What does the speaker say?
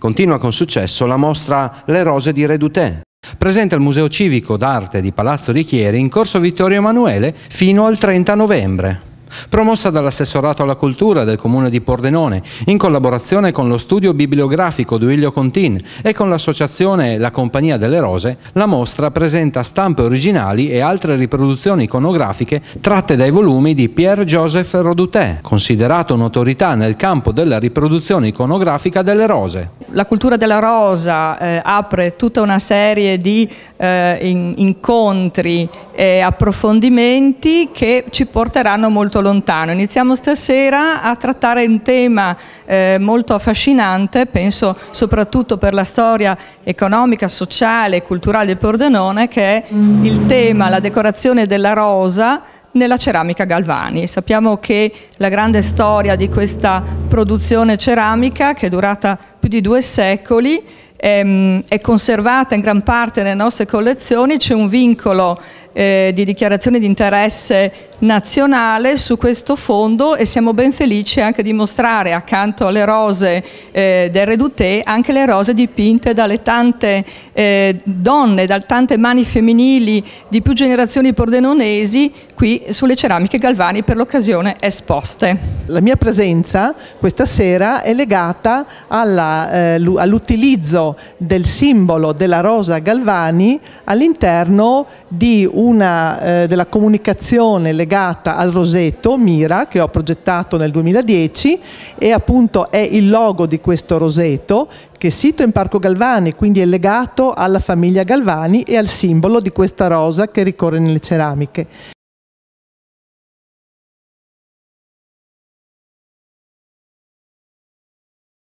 Continua con successo la mostra Le Rose di Redouté, presente al Museo Civico d'Arte di Palazzo Ricchieri in Corso Vittorio Emanuele fino al 30 novembre. Promossa dall'assessorato alla cultura del comune di Pordenone, in collaborazione con lo studio bibliografico Duilio Contin e con l'associazione La Compagnia delle Rose, la mostra presenta stampe originali e altre riproduzioni iconografiche tratte dai volumi di Pierre-Joseph Redouté, considerato un'autorità nel campo della riproduzione iconografica delle rose. La cultura della rosa apre tutta una serie di incontri e approfondimenti che ci porteranno molto lontano. Iniziamo stasera a trattare un tema molto affascinante, penso soprattutto per la storia economica, sociale e culturale di Pordenone, che è il tema, la decorazione della rosa nella ceramica Galvani. Sappiamo che la grande storia di questa produzione ceramica, che è durata più di 2 secoli, è conservata in gran parte nelle nostre collezioni. C'è un vincolo di dichiarazione di interesse nazionale su questo fondo e siamo ben felici anche di mostrare, accanto alle rose del Redouté, anche le rose dipinte dalle tante donne, da tante mani femminili di più generazioni pordenonesi, qui sulle ceramiche Galvani per l'occasione esposte. La mia presenza questa sera è legata all'utilizzo del simbolo della rosa Galvani all'interno di della comunicazione legata al Roseto Mira, che ho progettato nel 2010, e appunto è il logo di questo roseto, che è sito in Parco Galvani, quindi è legato alla famiglia Galvani e al simbolo di questa rosa che ricorre nelle ceramiche.